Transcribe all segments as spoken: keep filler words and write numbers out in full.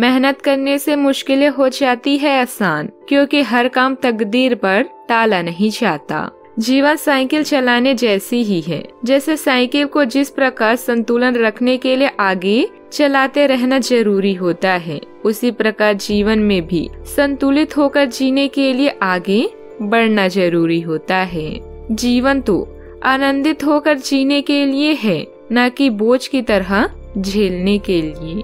मेहनत करने से मुश्किलें हो जाती है आसान, क्योंकि हर काम तकदीर पर टाला नहीं जाता। जीवन साइकिल चलाने जैसी ही है, जैसे साइकिल को जिस प्रकार संतुलन रखने के लिए आगे चलाते रहना जरूरी होता है, उसी प्रकार जीवन में भी संतुलित होकर जीने के लिए आगे बढ़ना जरूरी होता है। जीवन तो आनंदित होकर जीने के लिए है, न कि बोझ की तरह झेलने के लिए।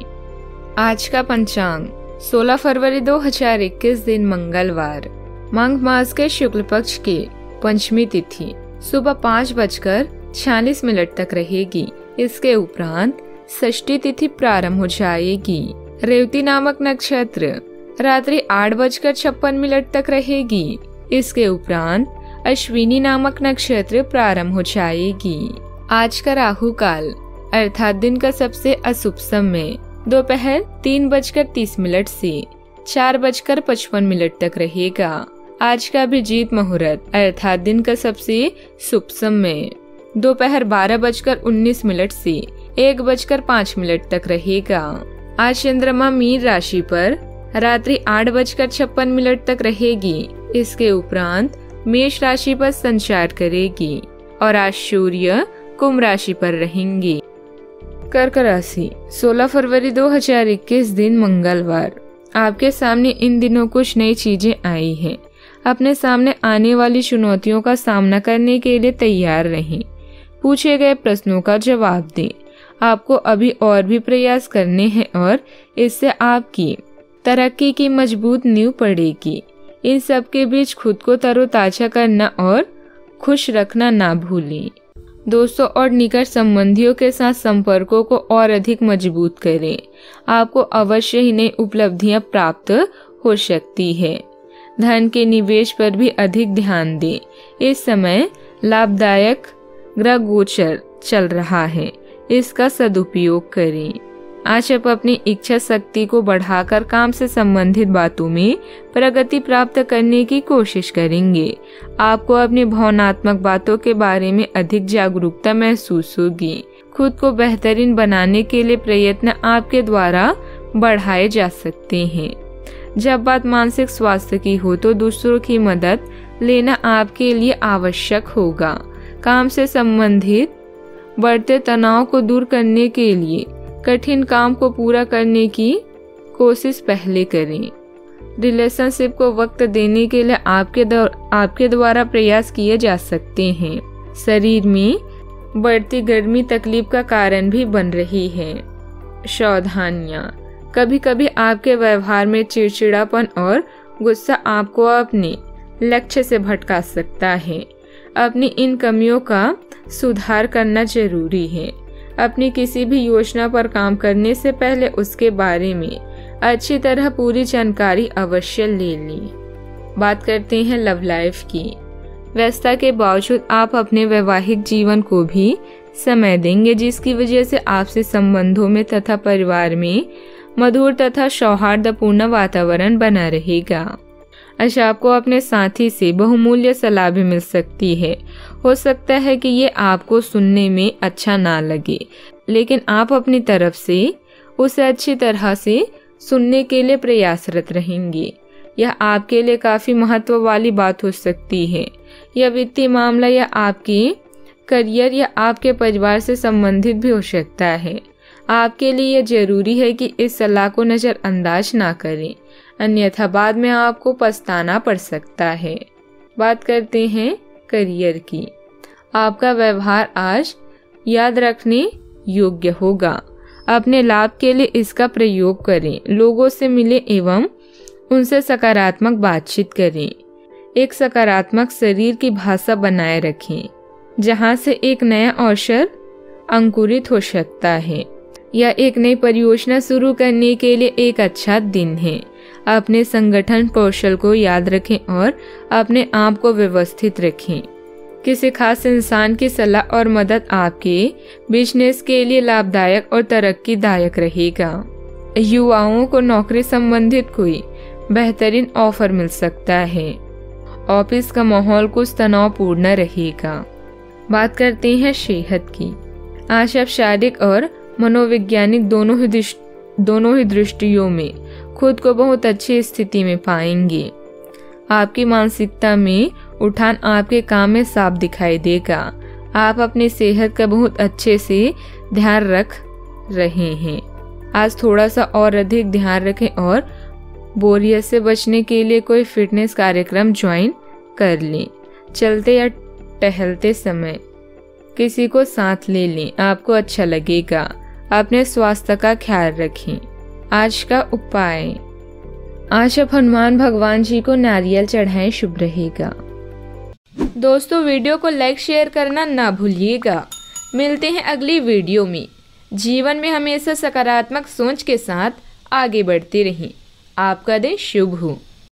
आज का पंचांग सोलह फरवरी दो हजार इक्कीस, दिन मंगलवार, माघ मास के शुक्ल पक्ष के पंचमी तिथि सुबह पाँच बजकर छियालीस मिनट तक रहेगी। इसके उपरांत षष्ठी तिथि प्रारंभ हो जाएगी। रेवती नामक नक्षत्र रात्रि आठ बजकर छप्पन मिनट तक रहेगी। इसके उपरांत अश्विनी नामक नक्षत्र प्रारंभ हो जाएगी। आज का राहु काल अर्थात दिन का सबसे अशुभ समय दोपहर तीन बजकर तीस मिनट से चार बजकर पचपन मिनट तक रहेगा। आज का अभिजीत मुहूर्त अर्थात दिन का सबसे शुभ समय दोपहर बारह बजकर उन्नीस मिनट से एक बजकर पाँच मिनट तक रहेगा। आज चंद्रमा मीन राशि पर रात्रि आठ बजकर छप्पन मिनट तक रहेगी। इसके उपरांत मेष राशि पर संचार करेगी और आज सूर्य कुंभ राशि पर रहेंगी। कर्क राशि सोलह फरवरी दो हजार इक्कीस, दिन मंगलवार। आपके सामने इन दिनों कुछ नई चीजें आई हैं। अपने सामने आने वाली चुनौतियों का सामना करने के लिए तैयार रहें। पूछे गए प्रश्नों का जवाब दें। आपको अभी और भी प्रयास करने हैं और इससे आपकी तरक्की की मजबूत नींव पड़ेगी। इन सब के बीच खुद को तरोताजा करना और खुश रखना ना भूलें। दोस्तों और निकट संबंधियों के साथ संपर्कों को और अधिक मजबूत करें। आपको अवश्य ही नई उपलब्धियां प्राप्त हो सकती है। धन के निवेश पर भी अधिक ध्यान दें। इस समय लाभदायक ग्रह गोचर चल रहा है, इसका सदुपयोग करें। आज आप अपनी इच्छा शक्ति को बढ़ाकर काम से संबंधित बातों में प्रगति प्राप्त करने की कोशिश करेंगे। आपको अपनी भावनात्मक बातों के बारे में अधिक जागरूकता महसूस होगी। खुद को बेहतरीन बनाने के लिए प्रयत्न आपके द्वारा बढ़ाए जा सकते हैं। जब बात मानसिक स्वास्थ्य की हो तो दूसरों की मदद लेना आपके लिए आवश्यक होगा। काम से संबंधित बढ़ते तनाव को दूर करने के लिए कठिन काम को पूरा करने की कोशिश पहले करें। रिलेशनशिप को वक्त देने के लिए आपके आपके द्वारा प्रयास किए जा सकते हैं। शरीर में बढ़ती गर्मी तकलीफ का कारण भी बन रही है। सावधानियां, कभी कभी आपके व्यवहार में चिड़चिड़ापन और गुस्सा आपको अपने लक्ष्य से भटका सकता है। अपनी इन कमियों का सुधार करना जरूरी है। अपनी किसी भी योजना पर काम करने से पहले उसके बारे में अच्छी तरह पूरी जानकारी अवश्य ले लें। बात करते हैं लव लाइफ की। व्यस्तता के बावजूद आप अपने वैवाहिक जीवन को भी समय देंगे, जिसकी वजह से आपसे संबंधों में तथा परिवार में मधुर तथा सौहार्दपूर्ण वातावरण बना रहेगा। अच्छा, आपको अपने साथी से बहुमूल्य सलाह भी मिल सकती है। हो सकता है कि ये आपको सुनने में अच्छा ना लगे, लेकिन आप अपनी तरफ से उसे अच्छी तरह से सुनने के लिए प्रयासरत रहेंगे। यह आपके लिए काफ़ी महत्व वाली बात हो सकती है। यह वित्तीय मामला या आपके करियर या आपके परिवार से संबंधित भी हो सकता है। आपके लिए यह जरूरी है कि इस सलाह को नज़रअंदाज ना करें, अन्यथा बाद में आपको पछताना पड़ सकता है। बात करते हैं करियर की। आपका व्यवहार आज याद रखने योग्य होगा। अपने लाभ के लिए इसका प्रयोग करें। लोगों से मिलें एवं उनसे सकारात्मक बातचीत करें। एक सकारात्मक शरीर की भाषा बनाए रखें, जहां से एक नया अवसर अंकुरित हो सकता है। यह एक नई परियोजना शुरू करने के लिए एक अच्छा दिन है। अपने संगठन कौशल को याद रखें और अपने आप को व्यवस्थित रखें। किसी खास इंसान की सलाह और मदद आपके बिजनेस के लिए लाभदायक और तरक्की दायक रहेगा। युवाओं को नौकरी संबंधित कोई बेहतरीन ऑफर मिल सकता है। ऑफिस का माहौल कुछ तनावपूर्ण रहेगा। बात करते हैं सेहत की। आज आप शारीरिक और मनोवैज्ञानिक दोनों ही दोनों ही दृष्टियों में खुद को बहुत अच्छी स्थिति में पाएंगे। आपकी मानसिकता में उठान आपके काम में साफ दिखाई देगा। आप अपनी सेहत का बहुत अच्छे से ध्यान रख रहे हैं। आज थोड़ा सा और अधिक ध्यान रखें और बोरियत से बचने के लिए कोई फिटनेस कार्यक्रम ज्वाइन कर लें। चलते या टहलते समय किसी को साथ ले लें, आपको अच्छा लगेगा। अपने स्वास्थ्य का ख्याल रखें। आज का उपाय, आज आप हनुमान भगवान जी को नारियल चढ़ाएं, शुभ रहेगा। दोस्तों, वीडियो को लाइक शेयर करना ना भूलिएगा। मिलते हैं अगली वीडियो में। जीवन में हमेशा सकारात्मक सोच के साथ आगे बढ़ते रहें। आपका दिन शुभ हो।